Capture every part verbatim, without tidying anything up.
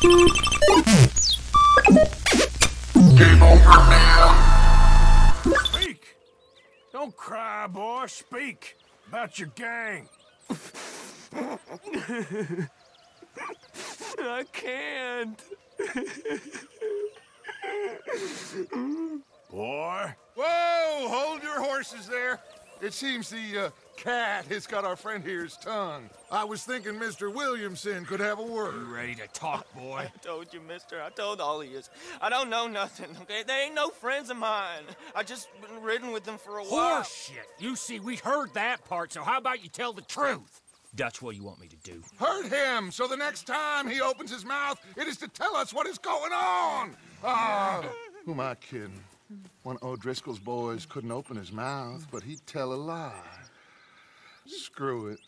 Game over, man. Speak. Don't cry, boy. Speak about your gang. I can't. Boy. Whoa! Hold your horses there. It seems the uh, cat has got our friend here's tongue. I was thinking Mister Williamson could have a word. You ready to talk, boy? I told you, mister. I told all of you. I don't know nothing, okay? They ain't no friends of mine. I just been ridden with them for a while. Horseshit. You see, we heard that part, so how about you tell the truth? That's what you want me to do. Hurt him, so the next time he opens his mouth, it is to tell us what is going on. Ah, uh, who am I kidding? One of O'Driscoll's boys couldn't open his mouth, but he'd tell a lie. Screw it.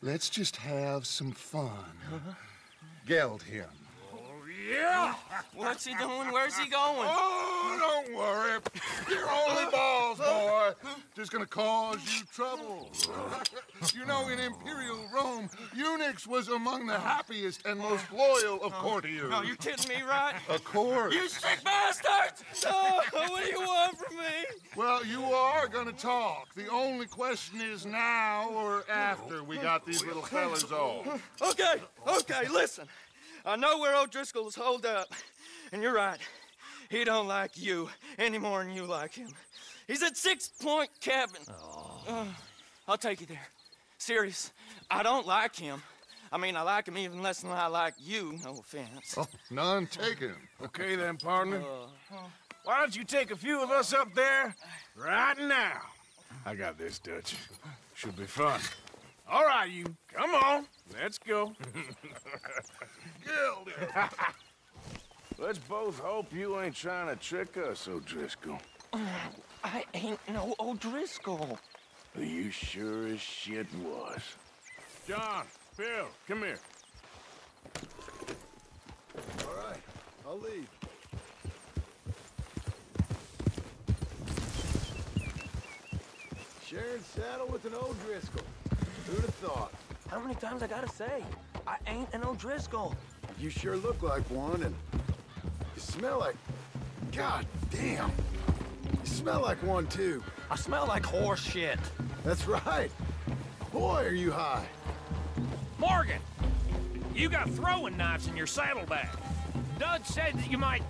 Let's just have some fun. Geld him. Oh, yeah! What's he doing? Where's he going? Oh, don't worry. You're only balls, boy. Just gonna cause you trouble. You know, in Imperial Rome, eunuchs was among the happiest and most loyal of courtiers. No, you're kidding me, right? Of course. You sick bastards! Oh, what do you want from me? Well, you are gonna talk. The only question is now or after we got these little fellas off. Okay, okay, listen. I know where O'Driscoll is holed up, and you're right. He don't like you any more than you like him. He's at Six Point Cabin. Oh. Uh, I'll take you there. Serious, I don't like him. I mean, I like him even less than I like you, no offense. Oh, none taken. Okay then, partner. Uh, Why don't you take a few of us up there right now? I got this, Dutch. Should be fun. All right, you. Come on. Let's go. Gildy. Let's both hope you ain't trying to trick us, O'Driscoll. Oh, I ain't no O'Driscoll. You sure as shit was. John, Bill, come here. All right, I'll leave. Sharing saddle with an O'Driscoll. Who'd have thought? How many times I gotta say? I ain't an O'Driscoll. You sure look like one, and you smell like... God damn. You smell like one, too. I smell like horse shit. That's right. Boy, are you high. Morgan, you got throwing knives in your saddlebag. Dud said that you might...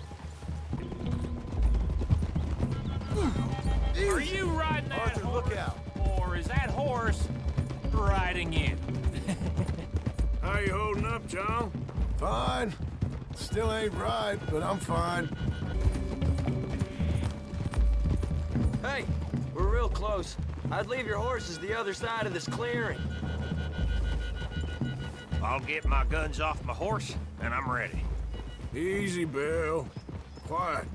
Are you riding that Arthur, horse? Look out. Or is that horse... riding in. How you holding up, John? Fine. Still ain't right, but I'm fine. Hey, we're real close. I'd leave your horses the other side of this clearing. I'll get my guns off my horse, and I'm ready. Easy, Bill. Quiet.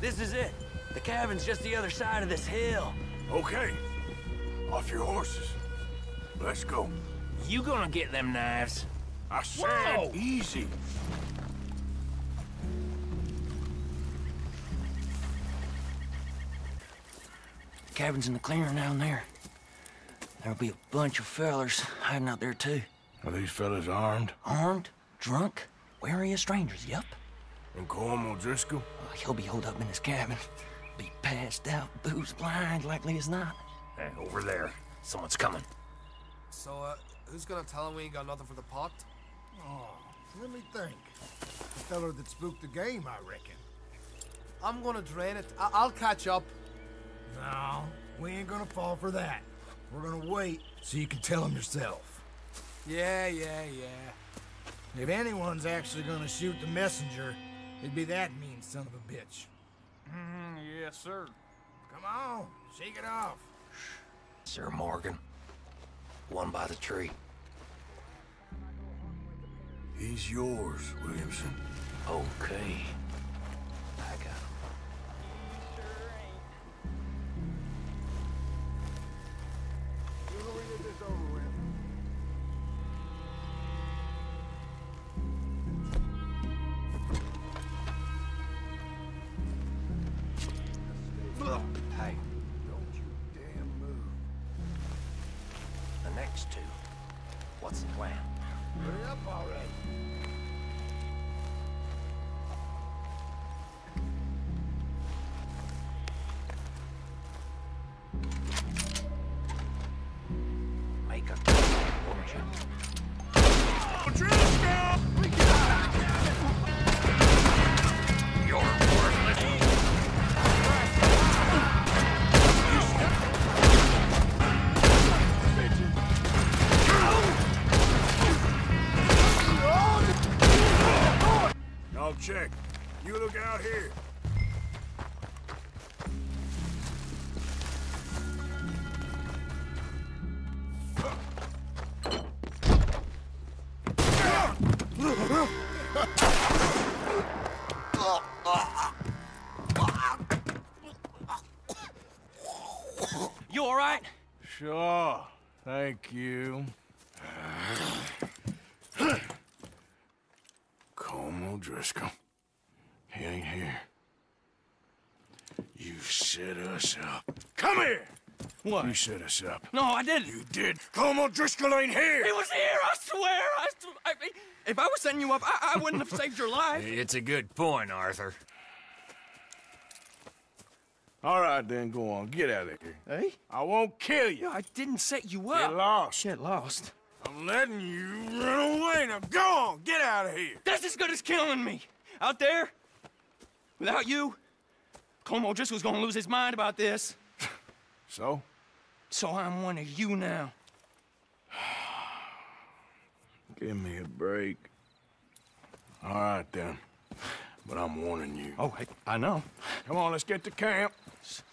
This is it. The cabin's just the other side of this hill. Okay. Off your horses. Let's go. You gonna get them knives? I said Whoa. Easy. The cabin's in the clearing down there. There'll be a bunch of fellers hiding out there, too. Are these fellas armed? Armed? Drunk? Wary of strangers, yep. And Cornwall Driscoll? Oh, he'll be holed up in his cabin. Be passed out, booze blind, likely as not. Hey, over there. Someone's coming. So, uh, who's gonna tell him we ain't got nothing for the pot? Oh, let me think. The fella that spooked the game, I reckon. I'm gonna drain it. I I'll catch up. No, we ain't gonna fall for that. We're gonna wait so you can tell him yourself. Yeah, yeah, yeah. If anyone's actually gonna shoot the messenger, it'd be that mean son of a bitch. Mm, yes, sir. Come on, shake it off. Sir Morgan, one by the tree. He's yours, Williamson. Okay. I got him. He sure ain't. You know we get this over with. Hey, don't you damn move. The next two What's the plan? Hurry up already. Make a call, won't you? O'Driscoll! We got it! You're worthless. I'll check. You look out here. You all right? Sure. Thank you. O'Driscoll. He ain't here. You set us up. Come here! What? You set us up. No, I didn't. You did. Como O'Driscoll ain't here! He was here, I swear! I, I, if I was setting you up, I, I wouldn't have saved your life. It's a good point, Arthur. All right, then, go on. Get out of here. Hey? I won't kill you. No, I didn't set you up. Get lost. Shit, lost. I'm letting you run away. Now go on, get out of here. That's as good as killing me. Out there, without you, Como just was gonna lose his mind about this. So? So I'm one of you now. Give me a break. All right then, but I'm warning you. Oh, hey, I know. Come on, let's get to camp.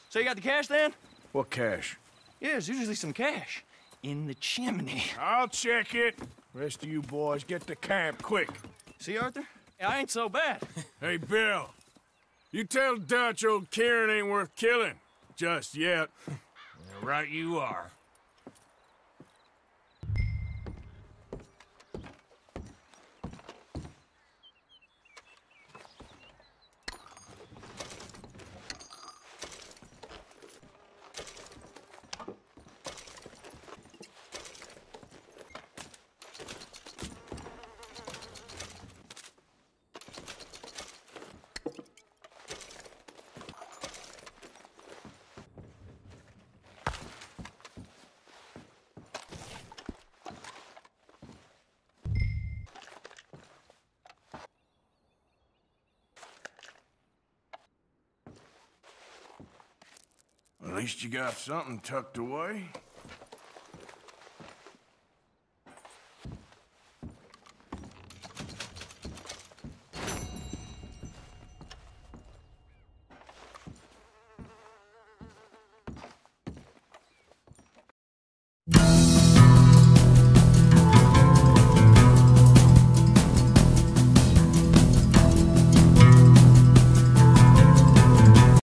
So you got the cash then? What cash? Yeah, there's usually some cash. In the chimney. I'll check it. Rest of you boys, get to camp, quick. See, Arthur? I ain't so bad. Hey, Bill. You tell Dutch old Kieran ain't worth killing. Just yet. Right you are. At least you got something tucked away.